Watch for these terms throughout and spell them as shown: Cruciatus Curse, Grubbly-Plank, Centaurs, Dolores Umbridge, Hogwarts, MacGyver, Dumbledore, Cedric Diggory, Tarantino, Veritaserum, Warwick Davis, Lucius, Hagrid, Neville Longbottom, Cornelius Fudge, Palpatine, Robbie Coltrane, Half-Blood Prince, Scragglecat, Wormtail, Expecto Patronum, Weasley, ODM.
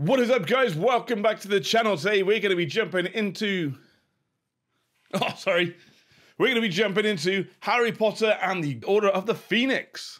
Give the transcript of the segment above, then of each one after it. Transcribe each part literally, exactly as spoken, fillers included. What is up, guys? Welcome back to the channel. Today we're going to be jumping into... Oh, sorry. We're going to be jumping into Harry Potter and the Order of the Phoenix.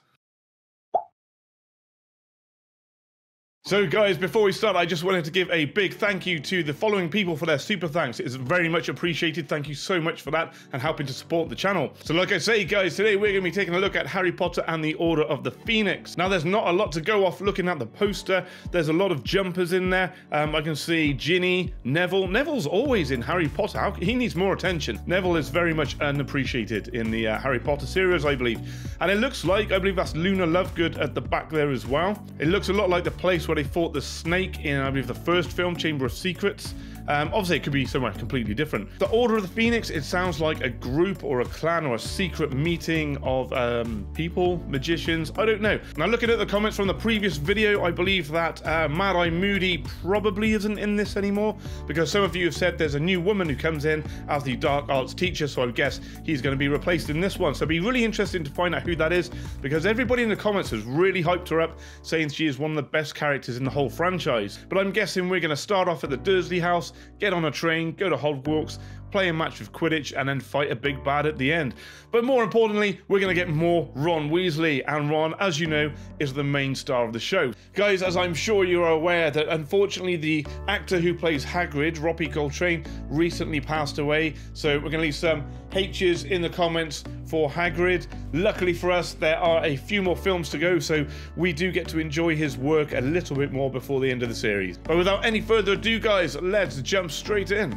So, guys, before we start, I just wanted to give a big thank you to the following people for their super thanks. It's very much appreciated. Thank you so much for that and helping to support the channel. So, like I say, guys, today we're going to be taking a look at Harry Potter and the Order of the Phoenix. Now, there's not a lot to go off looking at the poster. There's a lot of jumpers in there. Um, I can see Ginny, Neville. Neville's always in Harry Potter. He needs more attention. Neville is very much unappreciated in the uh, Harry Potter series, I believe. And it looks like, I believe that's Luna Lovegood at the back there as well. It looks a lot like the place where they fought the snake in, I believe, the first film, Chamber of Secrets. Um, obviously, it could be somewhere completely different. The Order of the Phoenix, it sounds like a group or a clan or a secret meeting of um, people, magicians, I don't know. Now, looking at the comments from the previous video, I believe that uh, Mad-Eye Moody probably isn't in this anymore, because some of you have said there's a new woman who comes in as the dark arts teacher, so I guess he's going to be replaced in this one. So it'd be really interesting to find out who that is, because everybody in the comments has really hyped her up, saying she is one of the best characters in the whole franchise. But I'm guessing we're going to start off at the Dursley house, get on a train, go to Hogwarts, play a match of Quidditch, and then fight a big bad at the end. But more importantly, we're going to get more Ron Weasley, and Ron, as you know, is the main star of the show. Guys, as I'm sure you are aware, that unfortunately the actor who plays Hagrid, Robbie Coltrane, recently passed away, so we're going to leave some H's in the comments for Hagrid. Luckily for us, there are a few more films to go, so we do get to enjoy his work a little bit more before the end of the series. But without any further ado, guys, let's jump straight in.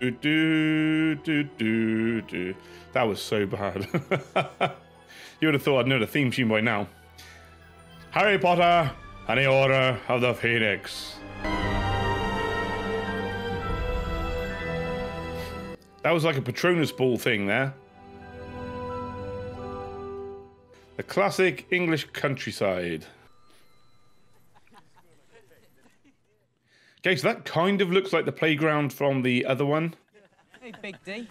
Do, do, do, do, do. That was so bad. You would have thought I'd know the theme tune by now. Harry Potter and the Order of the Phoenix. That was like a Patronus ball thing there. The classic English countryside. Okay, so that kind of looks like the playground from the other one. Hey, Big D.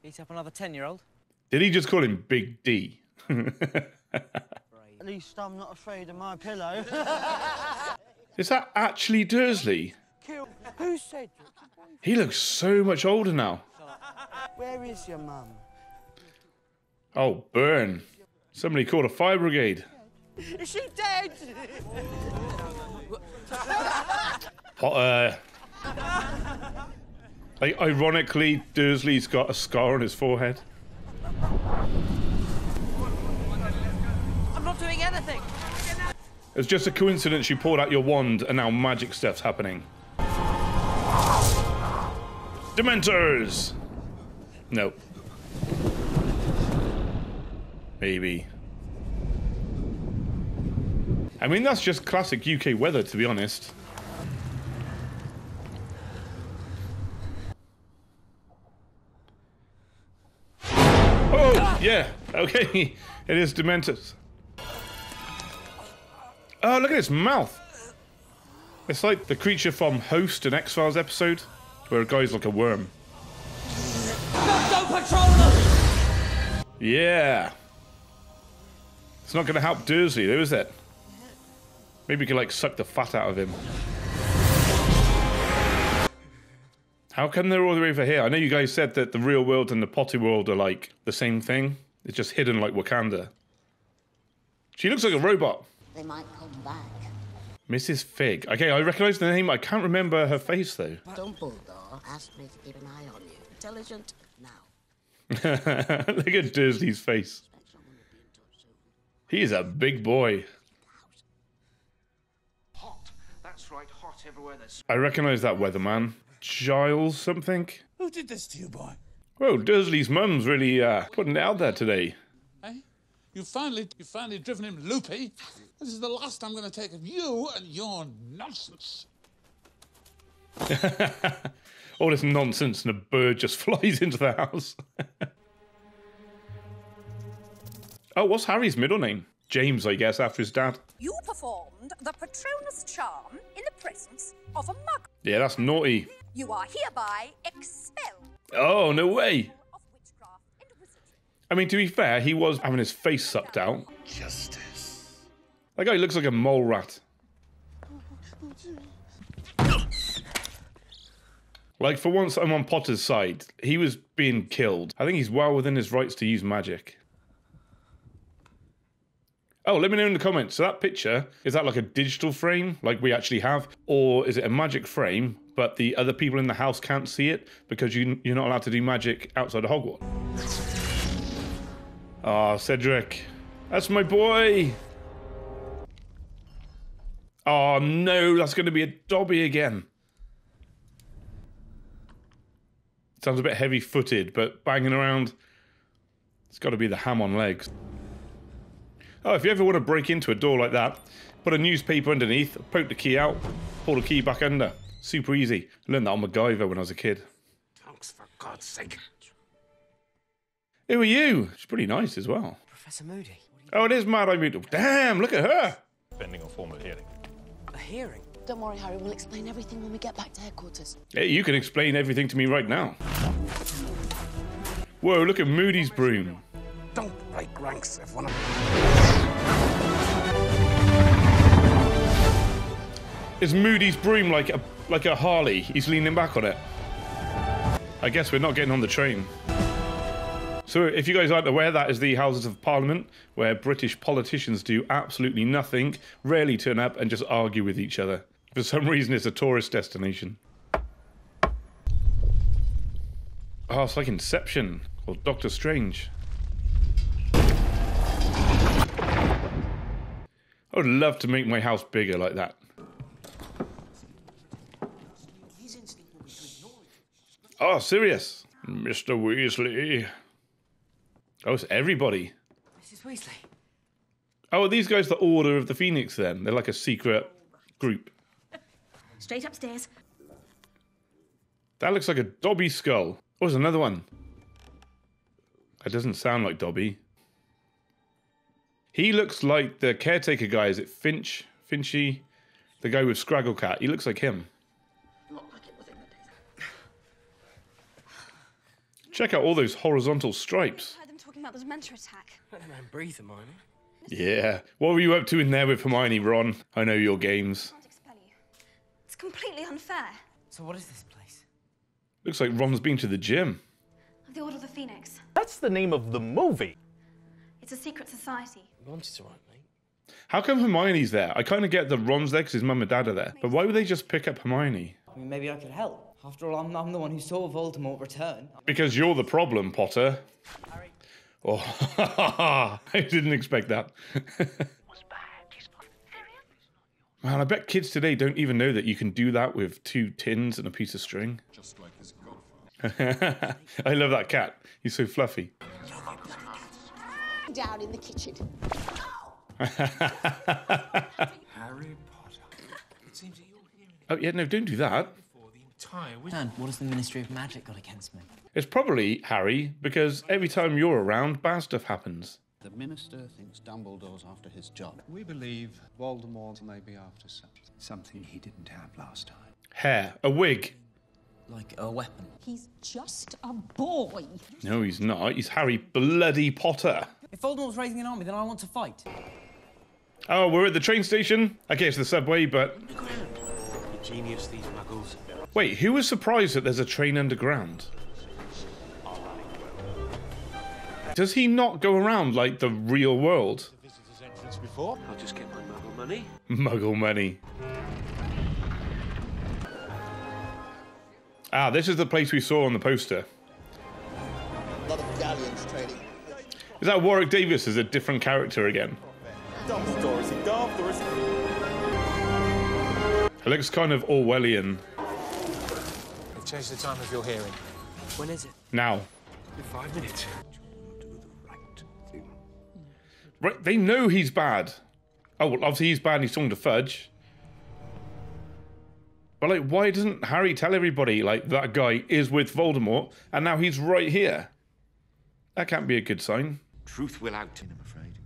Beat up another ten-year-old. Did he just call him Big D? At least I'm not afraid of my pillow. Is that actually Dursley? Kill. Who said you? He looks so much older now. Where is your mum? Oh, burn. Somebody called a fire brigade. Is she dead? Potter. Like, ironically, Dursley's got a scar on his forehead. I'm not doing anything. It's just a coincidence you poured out your wand and now magic stuff's happening. Dementors! No. Maybe. I mean, that's just classic U K weather, to be honest. Oh, yeah, okay. It is Dementors. Oh, look at its mouth. It's like the creature from Host and X-Files episode, where a guy's like a worm. Go, Patronus! Yeah. It's not going to help Dursley, though, is it? Maybe we could, like, suck the fat out of him. How come they're all the way over here? I know you guys said that the real world and the potty world are, like, the same thing. It's just hidden like Wakanda. She looks like a robot. They might come back. Missus Fig. Okay, I recognise the name. I can't remember her face, though. Dumbledore asked me to keep an eye on you. Intelligent now. Look at Dursley's face. He is a big boy. I recognise that weatherman. Giles something? Who did this to you, boy? Whoa, Dursley's mum's really uh, putting it out there today. Hey? You finally, you finally driven him loopy? This is the last I'm going to take of you and your nonsense. All this nonsense and a bird just flies into the house. Oh, what's Harry's middle name? James, I guess, after his dad. You performed the Patronus charm in the presence of a muggle. Yeah, that's naughty. You are hereby expelled. Oh, no way. Of witchcraft and wizardry. I mean, to be fair, he was having his face sucked out. Justice. That guy looks like a mole rat. Like, for once, I'm on Potter's side. He was being killed. I think he's well within his rights to use magic. Oh, let me know in the comments. So that picture, is that like a digital frame, like we actually have? Or is it a magic frame, but the other people in the house can't see it because you, you're not allowed to do magic outside of Hogwarts? Ah, oh, Cedric. That's my boy! Oh, no, that's going to be a Dobby again. Sounds a bit heavy-footed, but banging around, it's got to be the ham on legs. Oh, if you ever want to break into a door like that, put a newspaper underneath, poke the key out, pull the key back under. Super easy. I learned that on MacGyver when I was a kid. Thanks, for God's sake. Who are you? She's pretty nice as well. Professor Moody. Oh, it is Mad-Eye Moody. Damn, look at her. Pending a formal hearing. A hearing? Don't worry, Harry, we'll explain everything when we get back to headquarters. Hey, you can explain everything to me right now. Whoa, look at Moody's broom. Don't break ranks if one of Is Moody's broom like a, like a Harley? He's leaning back on it. I guess we're not getting on the train. So if you guys aren't aware, that is the Houses of Parliament, where British politicians do absolutely nothing, rarely turn up and just argue with each other. For some reason, it's a tourist destination. Oh, it's like Inception, or Doctor Strange. I would love to make my house bigger like that. Oh, Sirius. Mister Weasley. Oh, it's everybody. Missus Weasley. Oh, are these guys the Order of the Phoenix then? They're like a secret group. Straight upstairs. That looks like a Dobby skull. Oh, there's another one. That doesn't sound like Dobby. He looks like the caretaker guy. Is it Finch? Finchy? The guy with Scragglecat. He looks like him. Not like it was in the desert. Check out all those horizontal stripes. About the Dementor attack. Let the man breathe, Hermione. Yeah. What were you up to in there with Hermione, Ron? I know your games. I can't expel you. It's completely unfair. So what is this place? Looks like Ron's been to the gym. Of the Order of the Phoenix. That's the name of the movie. It's a secret society. Ron's all right, mate. How come Hermione's there? I kind of get that Ron's there because his mum and dad are there. But why would they just pick up Hermione? I mean, maybe I could help. After all, I'm, I'm the one who saw Voldemort return. Because you're the problem, Potter. Harry. Oh, I didn't expect that. Man, I bet kids today don't even know that you can do that with two tins and a piece of string. Just like his godfather. I love that cat. He's so fluffy. Down in the kitchen. Harry Potter. It seems that you're hearing. Oh yeah, no, don't do that. Dan, what has the Ministry of Magic got against me? It's probably Harry, because every time you're around, bad stuff happens. The Minister thinks Dumbledore's after his job. We believe Voldemort may be after something. Something he didn't have last time. Hair. A wig. Like a weapon. He's just a boy. No, he's not. He's Harry bloody Potter. If Voldemort's raising an army, then I want to fight. Oh, we're at the train station. Okay, it's the subway, but... The genius, these muggles. Wait, who was surprised that there's a train underground? Does he not go around like the real world? I'll just get my muggle money. Muggle money. Ah, this is the place we saw on the poster. A lot of galleons trading. Is that Warwick Davis as a different character again? It looks kind of Orwellian. Change the time of your hearing. When is it? Now. In five minutes. Right, they know he's bad. Oh, well, obviously he's bad and he's talking to Fudge. But, like, why doesn't Harry tell everybody, like, that guy is with Voldemort and now he's right here? That can't be a good sign. Truth will out him, I'm afraid.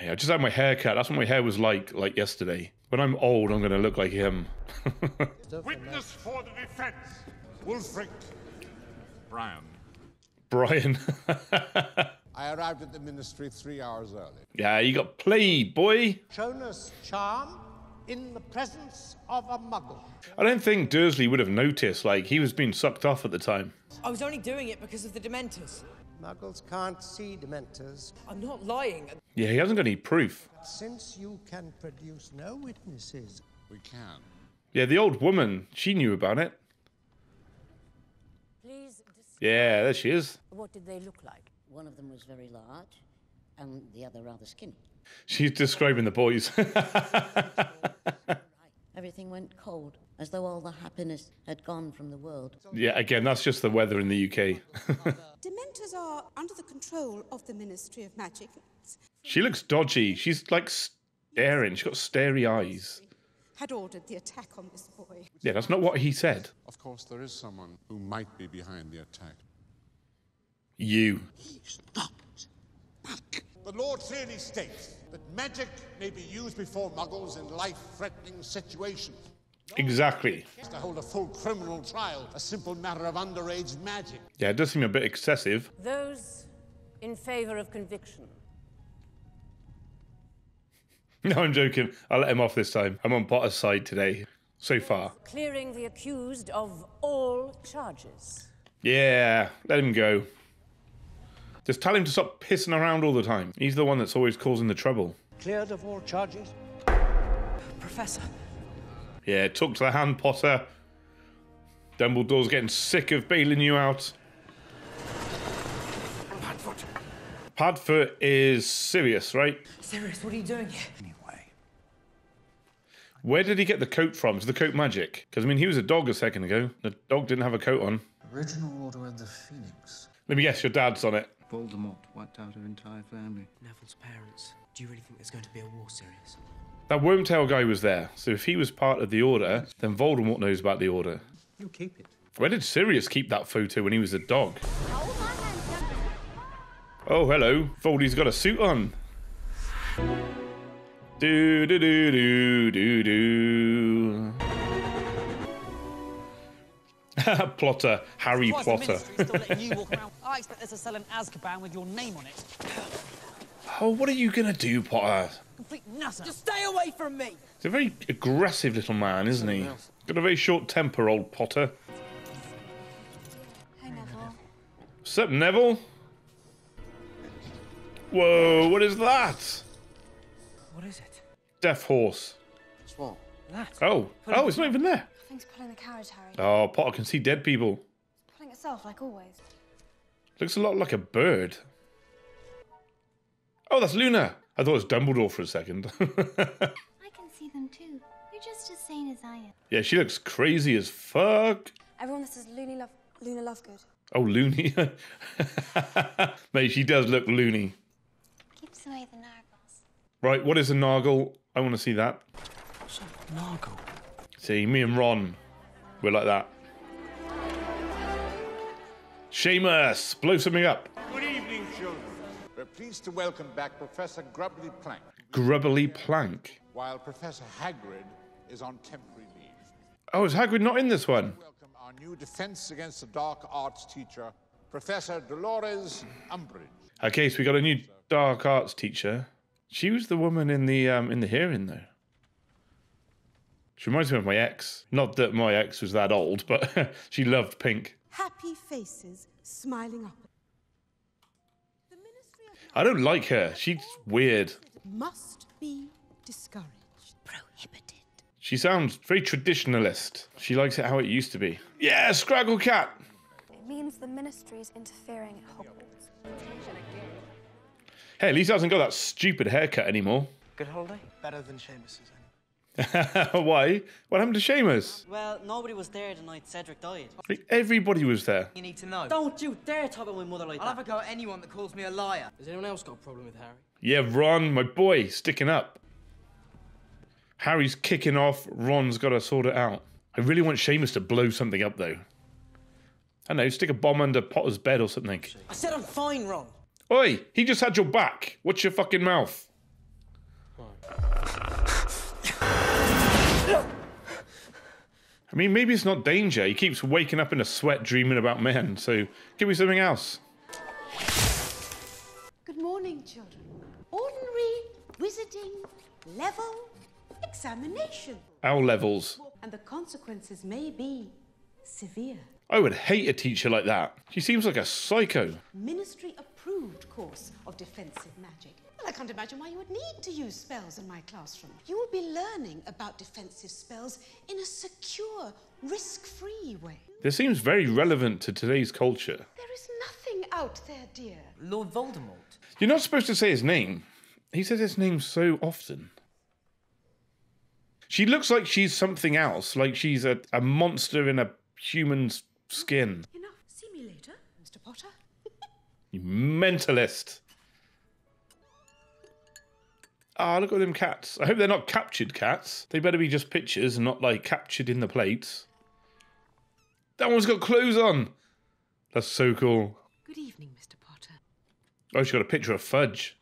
Hey, I just had my hair cut. That's what my hair was like, like, yesterday. When I'm old, I'm going to look like him. Witness for the defense. Wolfric. Brian. Brian. I arrived at the ministry three hours early. Yeah, you got played, boy. Shown us charm in the presence of a muggle. I don't think Dursley would have noticed. Like, he was being sucked off at the time. I was only doing it because of the Dementors. Muggles can't see Dementors. I'm not lying. Yeah, he hasn't got any proof. Since you can produce no witnesses, we can. Yeah, the old woman, she knew about it. Please. Yeah, there she is. What did they look like? One of them was very large, and the other rather skinny. She's describing the boys. Everything went cold, as though all the happiness had gone from the world. Yeah, again, that's just the weather in the U K. Dementors are under the control of the Ministry of Magic. She looks dodgy. She's like staring. She's got starey eyes. Had ordered the attack on this boy. Yeah, that's not what he said. Of course, there is someone who might be behind the attack. You. He stopped. Back. The law clearly states that magic may be used before muggles in life-threatening situations. Exactly. To hold a full criminal trial, a simple matter of underage magic. Yeah, it does seem a bit excessive. Those in favour of conviction. No, I'm joking. I'll let him off this time. I'm on Potter's side today, so far. Clearing the accused of all charges. Yeah, let him go. Just tell him to stop pissing around all the time. He's the one that's always causing the trouble. Cleared of all charges. Professor. Yeah, talk to the hand, Potter. Dumbledore's getting sick of bailing you out. Padfoot. Padfoot is Sirius, right? Sirius, what are you doing here? Anyway. Where did he get the coat from? Is the coat magic? Because, I mean, he was a dog a second ago. The dog didn't have a coat on. Original Order of the Phoenix. Let me guess, your dad's on it. Voldemort wiped out her entire family. Neville's parents. Do you really think there's going to be a war, Sirius? That Wormtail guy was there, so if he was part of the Order, then Voldemort knows about the Order. You'll keep it. Where did Sirius keep that photo when he was a dog? Oh, hello. Voldy's got a suit on. Do do do do do do. Plotter, Harry Plotter. I expect there's a cell in Azkaban with your name on it. Oh, what are you gonna do, Potter? Complete nutter. Just stay away from me. He's a very aggressive little man, isn't he? Got a very short temper, old Potter. Hey, Neville. What's up, Neville? Whoa, what is that? What is it? Deaf horse. What's what? That. Oh, oh, it's not even there. Thing's pulling the carriage, Harry. Oh, Potter can see dead people. It's pulling itself, like always. Looks a lot like a bird. Oh, that's Luna. I thought it was Dumbledore for a second. I can see them too. You're just as sane as I am. Yeah, she looks crazy as fuck. Everyone, this is Loony Love Luna Lovegood. Oh, loony. Mate, she does look loony. Keeps away the Nargles. Right, what is a Nargle? I want to see that. What's a Nargle? See, me and Ron, we're like that. Seamus, blow something up. Good evening, children. We're pleased to welcome back Professor Grubbly Plank. Grubbly Plank? While Professor Hagrid is on temporary leave. Oh, is Hagrid not in this one? Welcome our new Defense Against the Dark Arts teacher, Professor Dolores Umbridge. Okay, so we got a new Dark Arts teacher. She was the woman in the um, in the hearing, though. She reminds me of my ex. Not that my ex was that old, but she loved pink. Happy faces smiling up. The Ministry of I don't like her. She's weird. Must be discouraged. Prohibited. She sounds very traditionalist. She likes it how it used to be. Yeah, Scragglecat! It means the Ministry is interfering at Hogwarts. Hey, at least I hasn't got that stupid haircut anymore. Good holiday? Better than Seamus's. Why? What happened to Seamus? Well, nobody was there the night Cedric died. Like, everybody was there. You need to know. Don't you dare talk about my mother like I'll that. I'll have a go at anyone that calls me a liar. Has anyone else got a problem with Harry? Yeah, Ron, my boy, sticking up. Harry's kicking off. Ron's got to sort it out. I really want Seamus to blow something up, though. I know, stick a bomb under Potter's bed or something. I said I'm fine, Ron. Oi, he just had your back. What's your fucking mouth? I mean, maybe it's not danger. He keeps waking up in a sweat dreaming about men, so give me something else. morning, children. Ordinary wizarding level examination. Our levels. And the consequences may be severe. I would hate a teacher like that. She seems like a psycho. Ministry approved course of defensive magic. Well, I can't imagine why you would need to use spells in my classroom. You will be learning about defensive spells in a secure, risk-free way. This seems very relevant to today's culture. There is nothing out there, dear. Lord Voldemort. You're not supposed to say his name. He says his name so often. She looks like she's something else, like she's a, a monster in a human's skin. Enough. See me later, Mister Potter. You mentalist. Ah, look at them cats. I hope they're not captured cats. They better be just pictures and not like captured in the plates. That one's got clothes on. That's so cool. Good evening, Mister Potter. Oh, she's got a picture of fudge.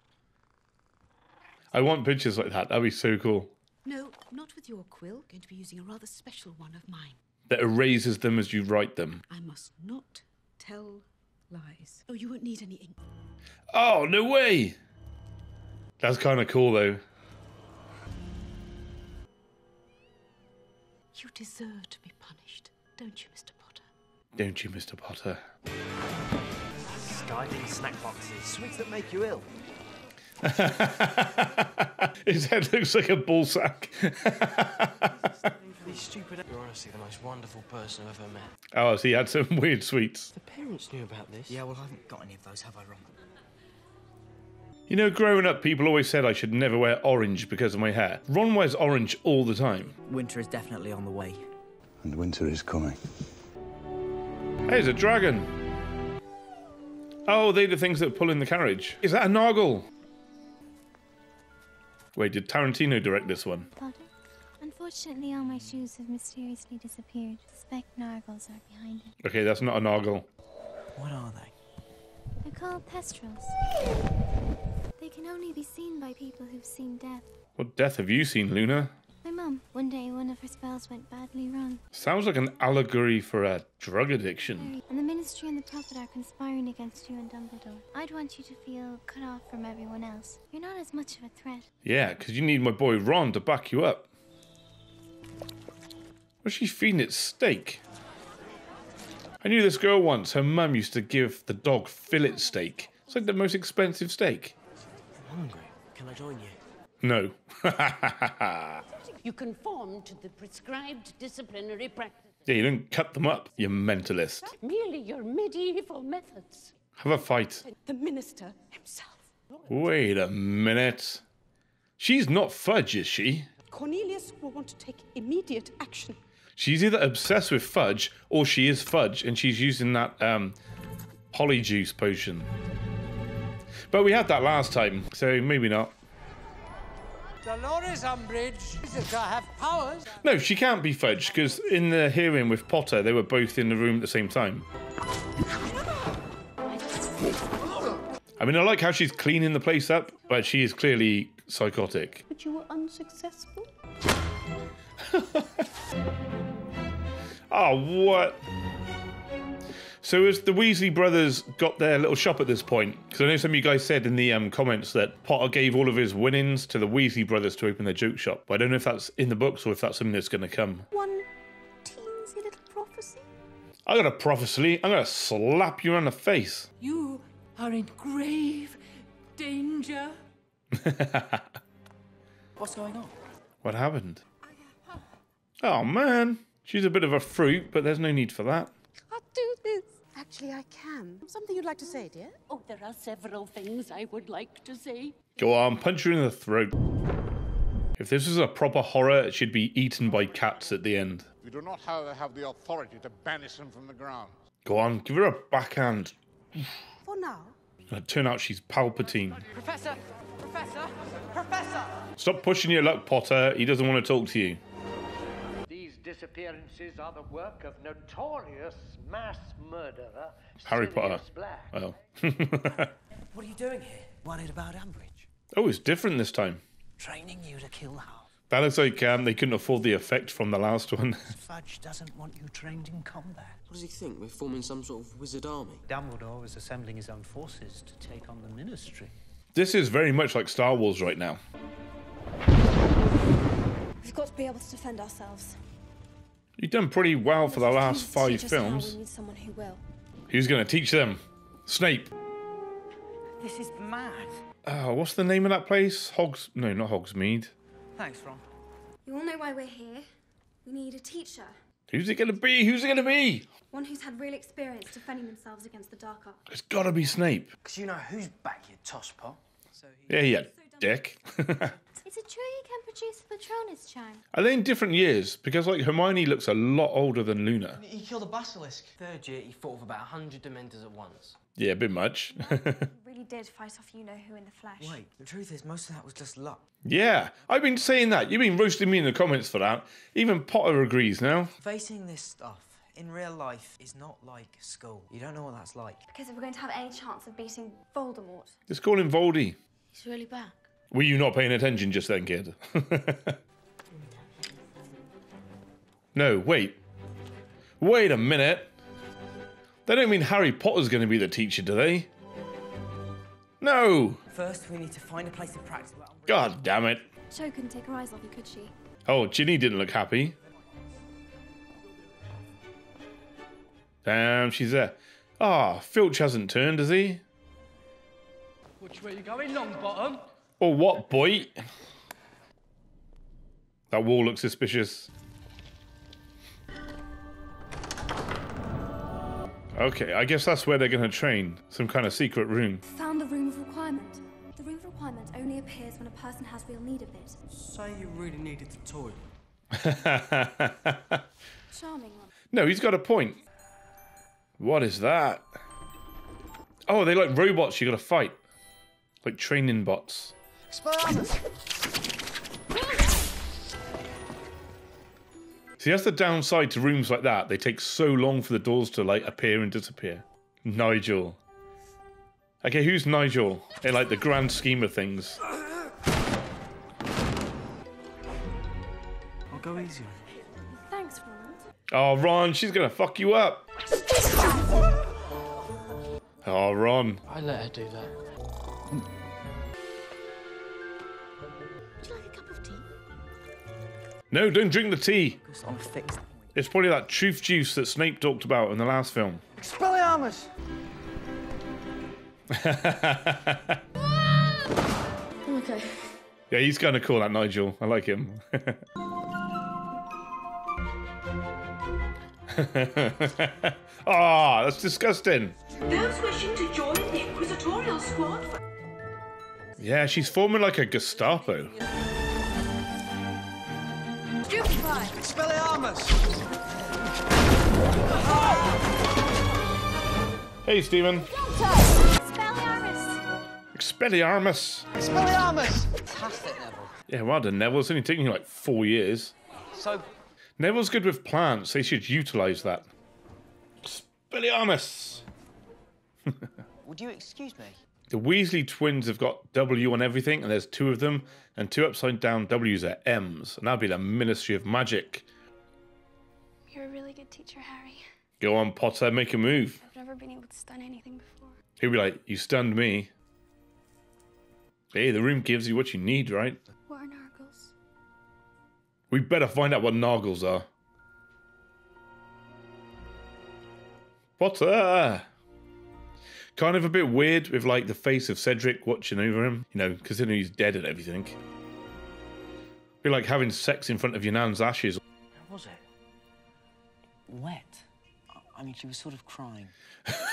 I want pictures like that. That'd be so cool. No, not with your quill. I'm going to be using a rather special one of mine. That erases them as you write them. I must not tell lies. Oh, you won't need any ink. Oh, no way. That's kind of cool, though. You deserve to be punished, don't you, Mister Potter? Don't you, Mister Potter? Skiving snack boxes, sweets that make you ill. His head looks like a ball sack. Stupid. You're honestly the most wonderful person I've ever met. Oh, so he had some weird sweets. The parents knew about this. Yeah, well, I haven't got any of those, have I, Ron? You know, growing up, people always said I should never wear orange because of my hair. Ron wears orange all the time. Winter is definitely on the way. And winter is coming. There's a dragon. Oh, they're the things that pull in the carriage. Is that a Nargle? Wait, did Tarantino direct this one? Pardon? Unfortunately, all my shoes have mysteriously disappeared. Suspect Nargles are behind it. Okay, that's not a Nargle. What are they? They're called Thestrals. They can only be seen by people who've seen death. What death have you seen, Luna? My mum. One day, one of her spells went badly wrong. Sounds like an allegory for a drug addiction. And the Ministry and the Prophet are conspiring against you and Dumbledore. I'd want you to feel cut off from everyone else. You're not as much of a threat. Yeah, because you need my boy Ron to back you up. Was she feeding it steak? I knew this girl once. Her mum used to give the dog fillet steak. It's like the most expensive steak. I'm hungry. Can I join you? No. You conform to the prescribed disciplinary practices. Yeah, you don't cut them up, you mentalist. That's merely your medieval methods. Have a fight. The minister himself. Wait a minute. She's not fudge, is she? Cornelius will want to take immediate action. She's either obsessed with fudge or she is fudge, and she's using that um, polyjuice potion. But we had that last time, so maybe not. Dolores Umbridge, I have powers. No, she can't be fudge, because in the hearing with Potter, they were both in the room at the same time. I mean, I like how she's cleaning the place up, but she is clearly psychotic. But you were unsuccessful? Oh, what? So has the Weasley brothers got their little shop at this point? Because I know some of you guys said in the um, comments that Potter gave all of his winnings to the Weasley brothers to open their joke shop. But I don't know if that's in the books or if that's something that's going to come. One teensy little prophecy? I got a prophecy. I'm going to slap you on the face. You are in grave danger. What's going on? What happened? Oh man, she's a bit of a fruit, but there's no need for that. I can't do this. Actually, I can. Something you'd like to say, dear? Oh, there are several things I would like to say. Go on, punch her in the throat. If this was a proper horror, it should be eaten by cats at the end. We do not, however, have the authority to banish them from the grounds. Go on, give her a backhand. For now. And it turned out she's Palpatine. Professor! Professor! Professor! Stop pushing your luck, Potter. He doesn't want to talk to you. These disappearances are the work of notorious mass murderer Harry Potter. Oh. What are you doing here? Worried about Umbridge? Oh, it's different this time. Training you to kill her. That looks like um, they couldn't afford the effect from the last one. Fudge doesn't want you trained in combat. What does he think? We're forming some sort of wizard army? Dumbledore is assembling his own forces to take on the Ministry. This is very much like Star Wars right now. We've got to be able to defend ourselves. You've done pretty well for the last five films. We need someone who will. Who's going to teach them? Snape. This is mad. Oh, what's the name of that place? Hogs... No, not Hogsmeade. Thanks, Ron. You all know why we're here. We need a teacher. Who's it going to be? Who's it going to be? One who's had real experience defending themselves against the dark arts. It's got to be Snape. Because you know who's back, you tosspot. So he yeah, yeah, so dick. Is it true you can produce a Patronus charm? Are they in different years? Because, like, Hermione looks a lot older than Luna. He killed a basilisk. Third year, he fought with about one hundred Dementors at once. Yeah, a bit much. Really did fight off you-know-who in the flesh. Wait, the truth is most of that was just luck. Yeah, I've been saying that. You've been roasting me in the comments for that. Even Potter agrees now. Facing this stuff in real life is not like school. You don't know what that's like. Because if we're going to have any chance of beating Voldemort... Just call him Voldy. He's really back. Were you not paying attention just then, kid? No, wait. Wait a minute. They don't mean Harry Potter's going to be the teacher, do they? No. First, we need to find a place to practice. God damn it. Jo couldn't take her eyes off you, could she? Oh, Ginny didn't look happy. Damn, she's there. Ah, oh, Filch hasn't turned, has he? Which way are you going, Longbottom? Or what, boy? That wall looks suspicious. Okay, I guess that's where they're going to train. Some kind of secret room. Found the room of requirement. The room of requirement only appears when a person has real need of it. Say you really needed the toilet. Charming one. No, he's got a point. What is that? Oh, they like robots you got to fight. Like training bots. See, that's the downside to rooms like that. They take so long for the doors to like appear and disappear. Nigel. Okay, who's Nigel in like the grand scheme of things? I'll go easier. Thanks, Ron. Oh, Ron, she's gonna fuck you up. Oh, Ron. I let her do that. Would you like a cup of tea? No, don't drink the tea. I'm fixed. It's probably that truth juice that Snape talked about in the last film. Expelliarmus! Okay. Yeah, he's kind of cool, that Nigel. I like him. Ah, oh, that's disgusting. Those wishing to join the inquisitorial squad. For yeah, she's forming like a Gestapo. Stupefy! Expelliarmus! Hey, Stephen. Expelliarmus! Expelliarmus! Expelliarmus! Fantastic, Neville. Yeah, well done, Neville. It's only taking you like four years. So. Neville's good with plants. They should utilise that. Expelliarmus! Would you excuse me? The Weasley twins have got W on everything, and there's two of them, and two upside down W's are M's, and that'd be the Ministry of Magic. You're a really good teacher, Harry. Go on, Potter, make a move. I've never been able to stun anything before. He'll be like, you stunned me. Hey, the room gives you what you need, right? What are Nargles? We better find out what Nargles are. Potter! Kind of a bit weird with, like, the face of Cedric watching over him. You know, considering he's dead and everything. It'd be like having sex in front of your nan's ashes. How was it? Wet? I mean, she was sort of crying.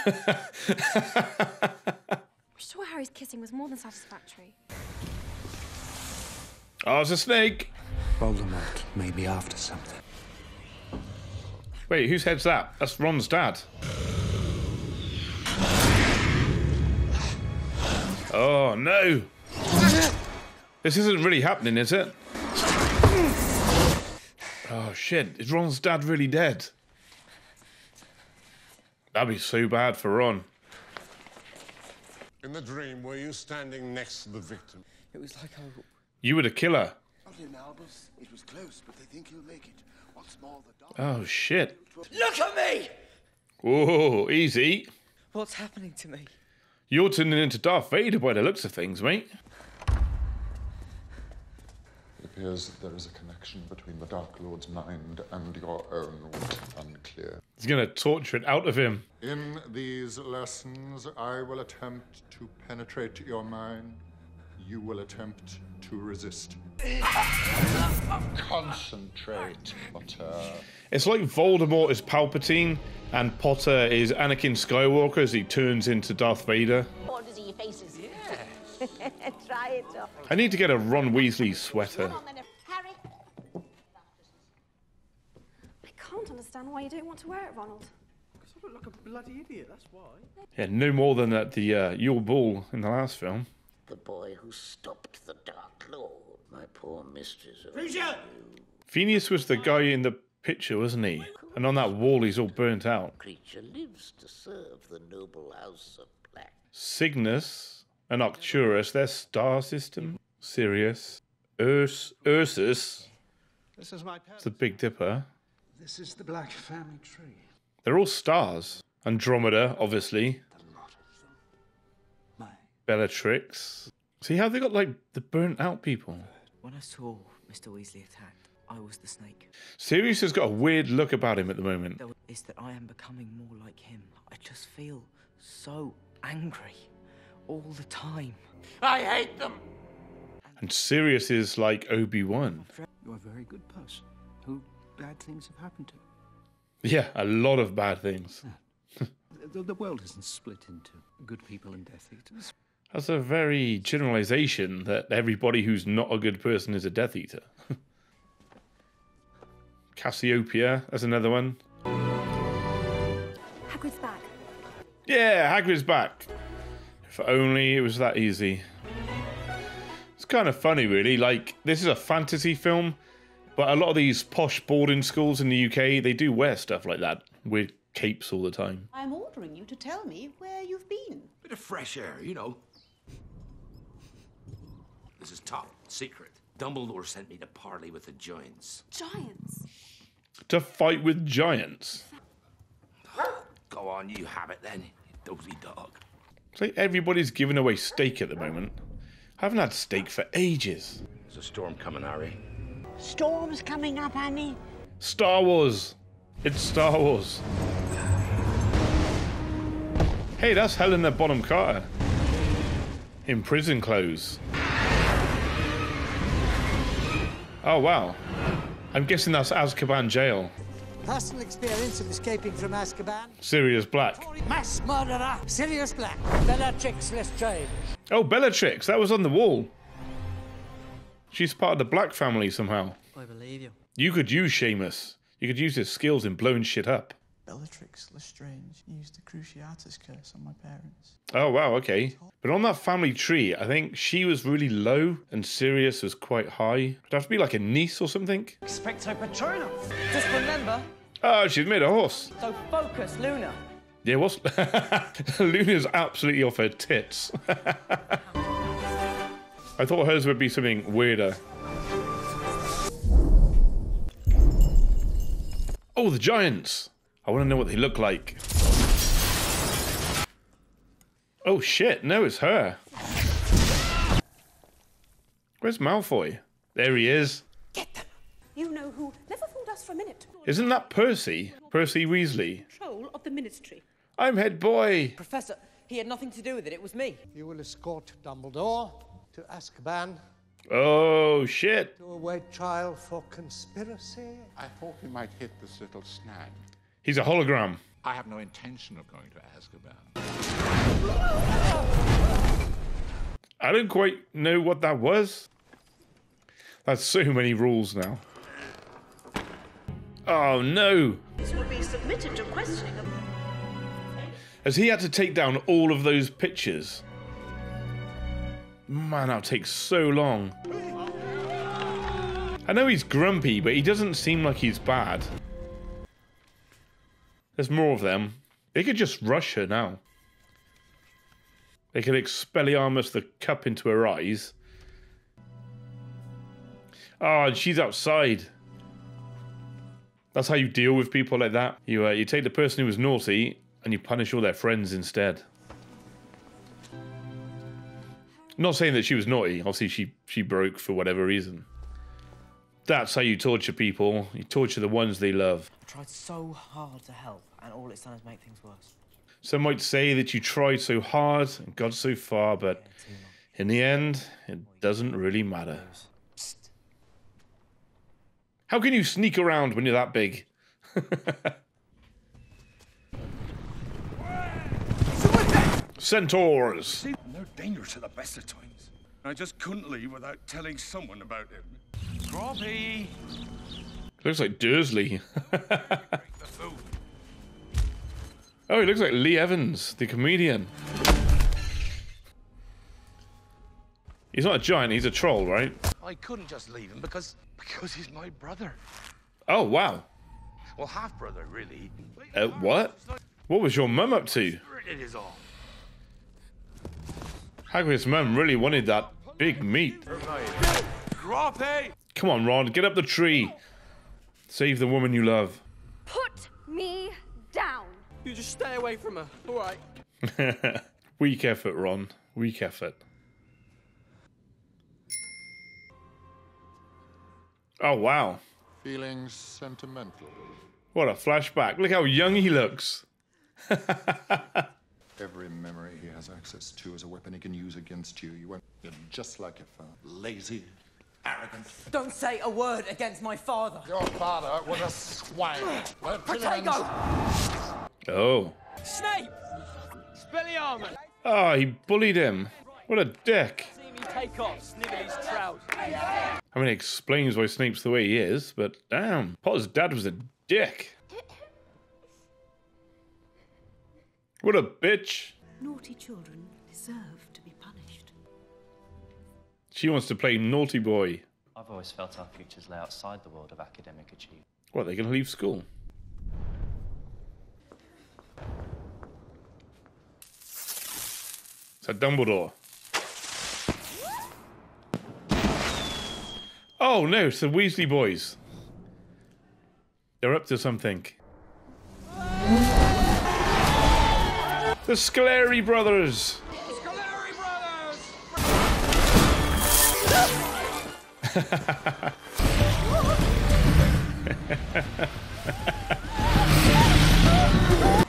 I'm sure Harry's kissing was more than satisfactory. Oh, it's a snake! Voldemort may be after something. Wait, whose head's that? That's Ron's dad. Oh, no. This isn't really happening, is it? Oh, shit. Is Ron's dad really dead? That'd be so bad for Ron. In the dream, were you standing next to the victim? It was like I... You were the killer. Not in Albus. It was close, but they think you'll make it. What's more, the dog... Oh, shit. Look at me! Whoa, easy. What's happening to me? You're turning into Darth Vader by the looks of things, mate. It appears that there is a connection between the Dark Lord's mind and your own, which is unclear. He's going to torture it out of him. In these lessons, I will attempt to penetrate your mind. You will attempt to resist. Concentrate, Potter. It's like Voldemort is Palpatine and Potter is Anakin Skywalker as he turns into Darth Vader. Orders in your faces. Yeah. Try it off. I need to get a Ron Weasley sweater. Come on, then, Harry. I can't understand why you don't want to wear it, Ronald. Because I look like a bloody idiot, that's why. Yeah, no more than at the uh, Yule Ball in the last film. The boy who stopped the Dark Lord, my poor mistress. Phineas was the guy in the picture, wasn't he? And on that wall, he's all burnt out. Creature lives to serve the noble house of black. Cygnus and Arcturus, their star system. Sirius, Urs, Ursus. This is my parents. It's the Big Dipper. This is the Black Family Tree. They're all stars. Andromeda, obviously. Bellatrix. See how they got, like, the burnt-out people? When I saw Mister Weasley attacked, I was the snake. Sirius has got a weird look about him at the moment. It's that I am becoming more like him. I just feel so angry all the time. I hate them! And Sirius is like Obi-Wan. You're a very good person who bad things have happened to. Yeah, a lot of bad things. Yeah. the, the world isn't split into good people and Death Eaters. That's a very generalization that everybody who's not a good person is a Death Eater. Cassiopeia, that's another one. Hagrid's back. Yeah, Hagrid's back. If only it was that easy. It's kind of funny, really. Like, this is a fantasy film, but a lot of these posh boarding schools in the U K, they do wear stuff like that. Weird capes all the time. I'm ordering you to tell me where you've been. Bit of fresh air, you know. This is top secret. Dumbledore sent me to parley with the giants. Giants? To fight with giants? Go on, you have it then, you dozy dog. It's like everybody's giving away steak at the moment. I haven't had steak for ages. There's a storm coming, Harry. Storm's coming up, Annie. Star Wars. It's Star Wars. Hey, that's Helena Bonham Carter. In prison clothes. Oh, wow. I'm guessing that's Azkaban jail. Personal experience of escaping from Azkaban. Sirius Black. Mass murderer, Sirius Black. Bellatrix Lestrange. Oh, Bellatrix, that was on the wall. She's part of the Black family somehow. I believe you. You could use Seamus. You could use his skills in blowing shit up. Bellatrix Lestrange used the Cruciatus Curse on my parents. Oh, wow, okay. But on that family tree, I think she was really low and Sirius was quite high. It'd have to be like a niece or something. Expecto Patronus. Just remember... Oh, she's made a horse. So focus, Luna. Yeah, what's... Luna's absolutely off her tits. I thought hers would be something weirder. Oh, the giants. I want to know what they look like. Oh shit, no, it's her. Where's Malfoy? There he is. Get them. You know who never fooled us for a minute. Isn't that Percy? Percy Weasley. Control of the Ministry. I'm head boy. Professor, he had nothing to do with it, it was me. You will escort Dumbledore to Azkaban. Oh shit. To await trial for conspiracy. I thought we might hit this little snag. He's a hologram. I have no intention of going to Azkaban. I don't quite know what that was. That's so many rules now. Oh no! This will be submitted to questioning. As he had to take down all of those pictures. Man, that takes so long. I know he's grumpy, but he doesn't seem like he's bad. There's more of them. They could just rush her now. They could Expelliarmus the cup into her eyes. Ah, oh, she's outside. That's how you deal with people like that. You uh, you take the person who was naughty and you punish all their friends instead. I'm not saying that she was naughty. Obviously, she, she broke for whatever reason. That's how you torture people. You torture the ones they love. I tried so hard to help, and all it's done is make things worse. Some might say that you tried so hard and got so far, but in the end, it doesn't really matter. How can you sneak around when you're that big? Centaurs! They're dangerous to the best of times. I just couldn't leave without telling someone about it. Robbie! Looks like Dursley. Oh, he looks like Lee Evans, the comedian. He's not a giant, he's a troll, right? I couldn't just leave him because because he's my brother. Oh, wow. Well, half-brother, really. Uh, what? What was your mum up to? It is all. Hagrid's mum really wanted that big meat. Come on, Ron, get up the tree. Save the woman you love. Put me down. You just stay away from her, all right? Weak effort, Ron. Weak effort. Oh, wow. Feeling sentimental. What a flashback. Look how young he looks. Every memory he has access to is a weapon he can use against you. You won't. You're just like your father. Lazy, arrogant. Don't say a word against my father. Your father was a swine. Oh. Snape! Expelliarmus! Oh, he bullied him. What a dick. Take off Snivelly's trousers. I mean, it explains why Snape's the way he is, but damn, Potter's dad was a dick. What a bitch. Naughty children deserve to be punished. She wants to play naughty boy. I've always felt our futures lay outside the world of academic achievement. What, they're going to leave school? It's a Dumbledore. Oh no, it's the Weasley boys. They're up to something. The Scolari brothers! Scolari brothers!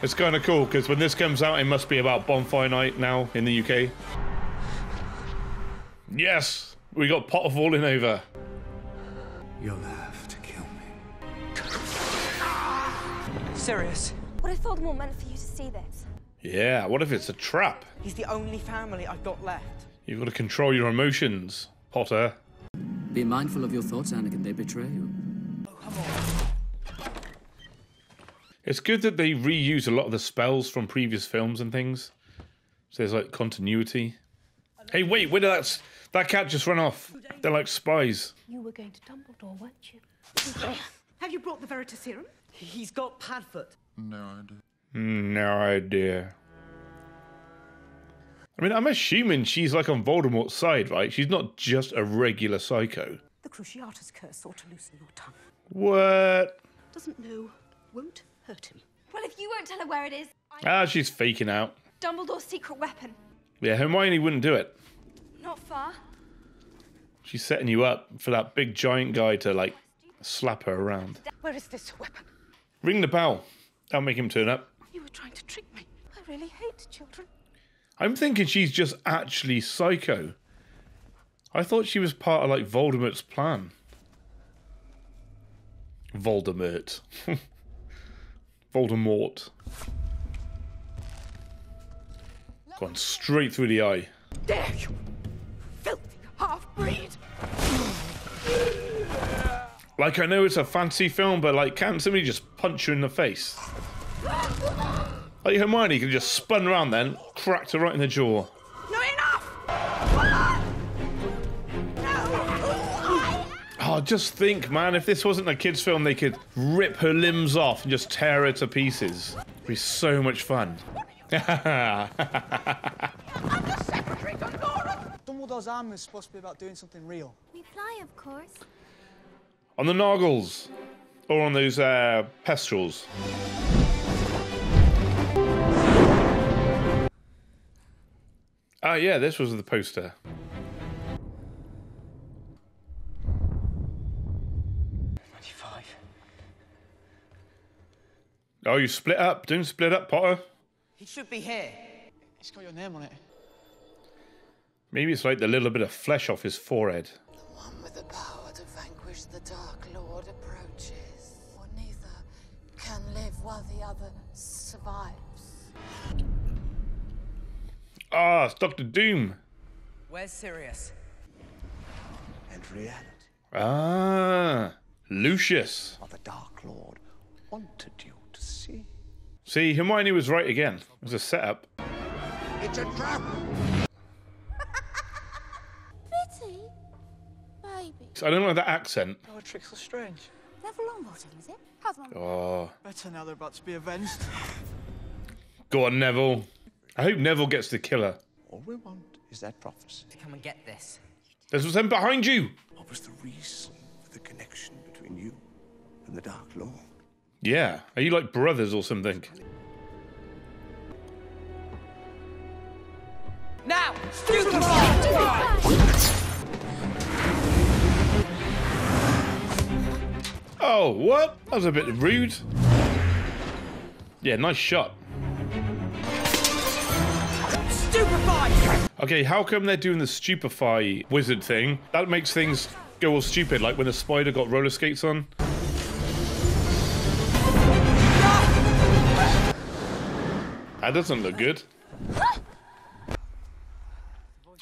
It's kind of cool, because when this comes out, it must be about bonfire night now in the U K. Yes! We got Potter falling over. You'll have to kill me. Sirius. What if Voldemort meant for you to see this? Yeah, what if it's a trap? He's the only family I've got left. You've got to control your emotions, Potter. Be mindful of your thoughts, Anakin. They betray you. Oh, come on. It's good that they reuse a lot of the spells from previous films and things. So there's like continuity. Hey, wait, where did that... That cat just ran off. They're like spies. You were going to Dumbledore, weren't you? Have you brought the Veritaserum? He's got Padfoot. No idea. No idea. I mean, I'm assuming she's like on Voldemort's side, right? She's not just a regular psycho. The Cruciatus Curse ought to loosen your tongue. What? Doesn't know. Won't hurt him. Well, if you won't tell her where it is... I... Ah, she's faking out. Dumbledore's secret weapon. Yeah, Hermione wouldn't do it. Not far. She's setting you up for that big giant guy to like slap her around. Where is this weapon? Ring the bell. That'll make him turn up. You were trying to trick me. I really hate children. I'm thinking she's just actually psycho. I thought she was part of like Voldemort's plan. Voldemort. Voldemort. Gone straight through the eye. Dare you! Half-breed. Like, I know it's a fancy film, but like, can't somebody just punch you in the face? Like Hermione can just spun around then, cracked her right in the jaw. Not enough! Oh, just think, man, if this wasn't a kids' film, they could rip her limbs off and just tear her to pieces. It'd be so much fun. Dumbledore's armor is supposed to be about doing something real. We fly, of course. On the Nargles. Or on those uh, Thestrals. Oh, yeah, this was the poster. ninety-five. Oh, you split up. Don't split up, Potter. He should be here. It's got your name on it. Maybe it's like the little bit of flesh off his forehead. The one with the power to vanquish the Dark Lord approaches. For neither can live while the other survives. Ah, it's Doctor Doom. Where's Sirius? And reality. Ah, Lucius. What the Dark Lord wanted you to see. See, Hermione was right again. It was a setup. It's a trap. Pretty baby. I don't like that accent. Bellatrix Lestrange. Neville Longbottom, is it? How's my... Oh. Better now they're about to be avenged. Go on, Neville. I hope Neville gets the killer. All we want is that prophecy. Come and get this. This was him behind you. What was the reason for the connection between you and the Dark Lord? Yeah. Are you like brothers or something? Now, shoot them all! Oh, what? That was a bit rude. Yeah, nice shot. Stupefy! Okay, how come they're doing the stupefy wizard thing? That makes things go all stupid, like when the spider got roller skates on. That doesn't look good.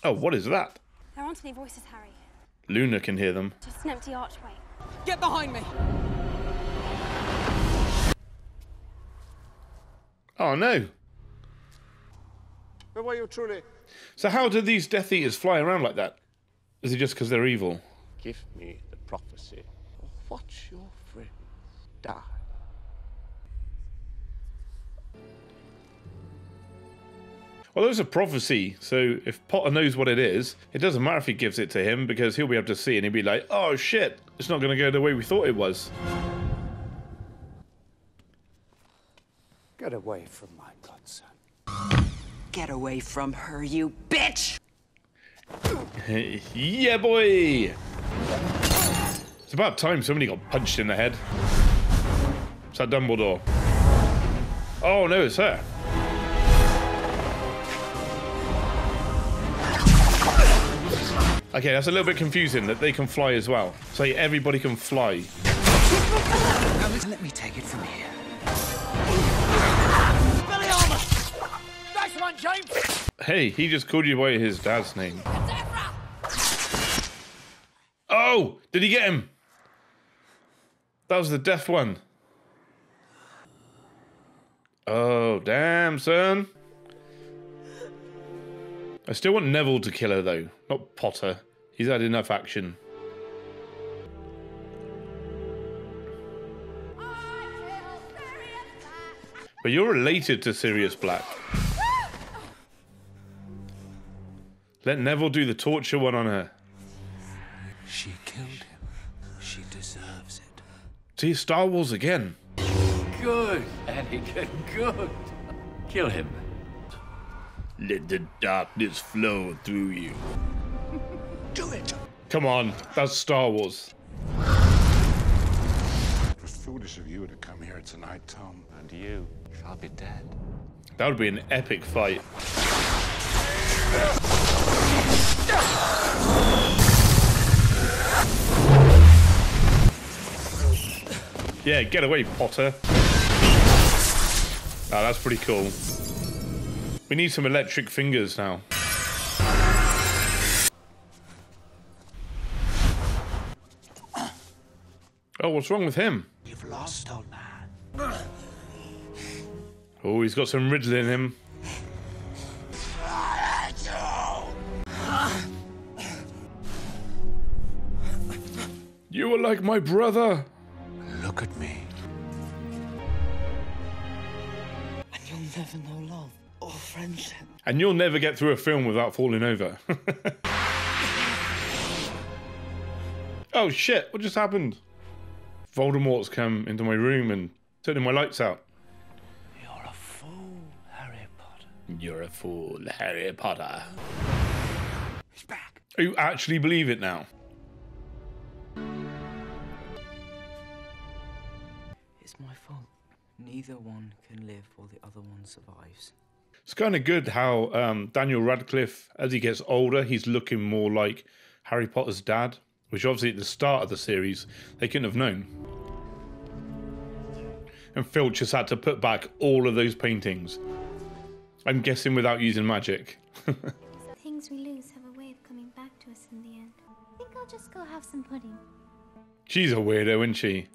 Oh, what is that? There aren't any voices, Harry. Luna can hear them. Just an empty archway. Get behind me! Oh, no. Where were you truly? So how do these Death Eaters fly around like that? Is it just because they're evil? Give me the prophecy or watch your friends die. Well, there's a prophecy, so if Potter knows what it is, it doesn't matter if he gives it to him because he'll be able to see and he'll be like, oh shit, it's not going to go the way we thought it was. Get away from my godson. Get away from her, you bitch! Yeah, boy! It's about time somebody got punched in the head. It's that Dumbledore. Oh no, it's her. Okay, that's a little bit confusing that they can fly as well. So everybody can fly. Let me take it from here. Expelliarmus! Nice one, James! Hey, he just called you by his dad's name. Oh! Did he get him? That was the deaf one. Oh, damn, son. I still want Neville to kill her, though. Not Potter. He's had enough action. But you're related to Sirius Black. Let Neville do the torture one on her. She killed him. She deserves it. See, Star Wars again. Good, Anakin, good. Kill him. Let the darkness flow through you. Do it! Come on, that's Star Wars. It was foolish of you to come here tonight, Tom. And you shall be dead. That would be an epic fight. Yeah, get away, Potter. Oh, that's pretty cool. We need some electric fingers now. Oh, what's wrong with him? You've lost, old man. Oh, he's got some Ridley in him. You were like my brother. Look at me. And you'll never know love. Or friendship. And you'll never get through a film without falling over. Oh shit, what just happened? Voldemort's come into my room and turning my lights out. You're a fool, Harry Potter. You're a fool, Harry Potter. He's back. You actually believe it now? It's my fault. Neither one can live while the other one survives. It's kind of good how um, Daniel Radcliffe, as he gets older, he's looking more like Harry Potter's dad, which obviously at the start of the series, they couldn't have known. And Filch just had to put back all of those paintings. I'm guessing without using magic. Things we lose have a way of coming back to us in the end. I think I'll just go have some pudding. She's a weirdo, isn't she?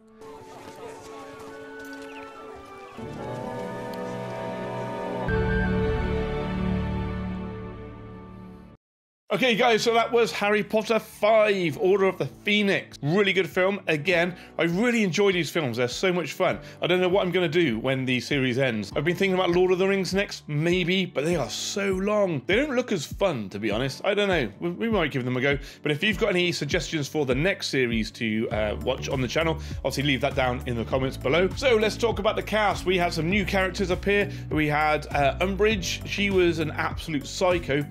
Okay guys, so that was Harry Potter five, Order of the Phoenix. Really good film. Again, I really enjoy these films. They're so much fun. I don't know what I'm going to do when the series ends. I've been thinking about Lord of the Rings next, maybe, but they are so long. They don't look as fun, to be honest. I don't know. We, we might give them a go. But if you've got any suggestions for the next series to uh, watch on the channel, obviously leave that down in the comments below. So let's talk about the cast. We had some new characters up here. We had uh, Umbridge. She was an absolute psycho.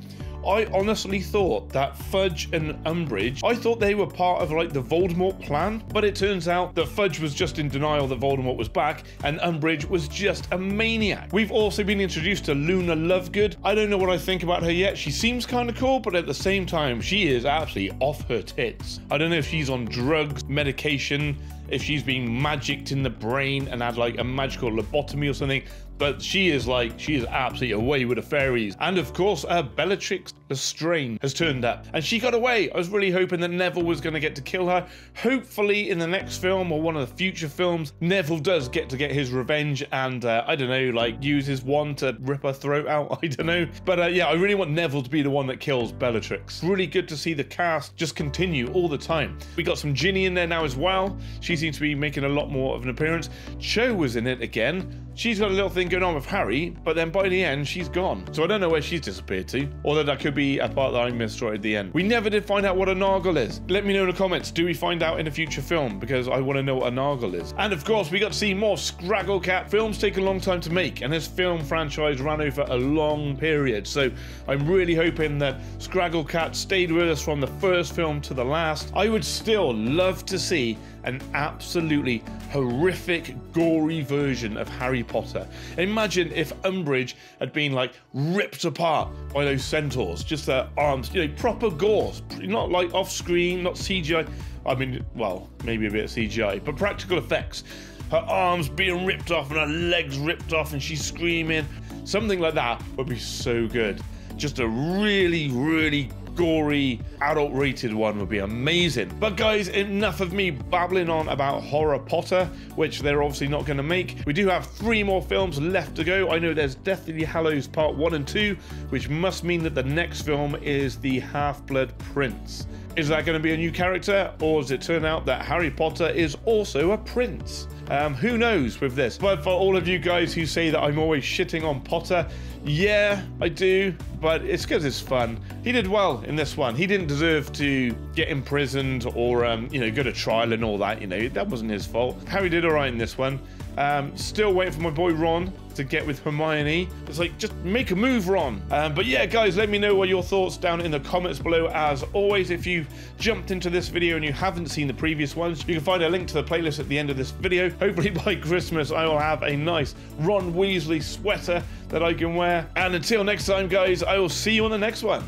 I honestly thought that Fudge and Umbridge, I thought they were part of like the Voldemort plan, but it turns out that Fudge was just in denial that Voldemort was back and Umbridge was just a maniac. We've also been introduced to Luna Lovegood. I don't know what I think about her yet. She seems kind of cool, but at the same time, she is absolutely off her tits. I don't know if she's on drugs, medication, if she's been magicked in the brain and had like a magical lobotomy or something, but she is like, she is absolutely away with the fairies. And of course, uh, Bellatrix Lestrange has turned up and she got away. I was really hoping that Neville was gonna get to kill her. Hopefully in the next film or one of the future films, Neville does get to get his revenge and uh, I don't know, like use his wand to rip her throat out, I don't know. But uh, yeah, I really want Neville to be the one that kills Bellatrix. Really good to see the cast just continue all the time. We got some Ginny in there now as well. She seems to be making a lot more of an appearance. Cho was in it again. She's got a little thing going on with Harry, but then by the end, she's gone. So I don't know where she's disappeared to, although that could be a part that I missed right at the end. We never did find out what a Nargle is. Let me know in the comments, do we find out in a future film? Because I want to know what a Nargle is. And of course, we got to see more Scragglecat. Films take a long time to make, and this film franchise ran over a long period. So I'm really hoping that Scragglecat stayed with us from the first film to the last. I would still love to see an absolutely horrific, gory version of Harry Potter. Imagine if Umbridge had been like ripped apart by those centaurs, just their arms, you know, proper gore, not like off screen, not C G I. I mean, well, maybe a bit of C G I, but practical effects. Her arms being ripped off and her legs ripped off and she's screaming. Something like that would be so good. Just a really, really gory, adult-rated one would be amazing. But guys, enough of me babbling on about Horror Potter, which they're obviously not going to make. We do have three more films left to go. I know there's Deathly Hallows Part one and two, which must mean that the next film is The Half-Blood Prince. Is that going to be a new character, or does it turn out that Harry Potter is also a prince? Um, who knows with this? But for all of you guys who say that I'm always shitting on Potter, yeah, I do, but it's because it's fun. He did well in this one. He didn't deserve to get imprisoned or, um, you know, go to trial and all that, you know. That wasn't his fault. Harry did all right in this one. Um, still waiting for my boy Ron to get with Hermione. It's like, just make a move, Ron. Um, but yeah, guys, let me know what your thoughts down in the comments below. As always, if you've jumped into this video and you haven't seen the previous ones, you can find a link to the playlist at the end of this video. Hopefully by Christmas, I will have a nice Ron Weasley sweater that I can wear. And until next time, guys, I will see you on the next one.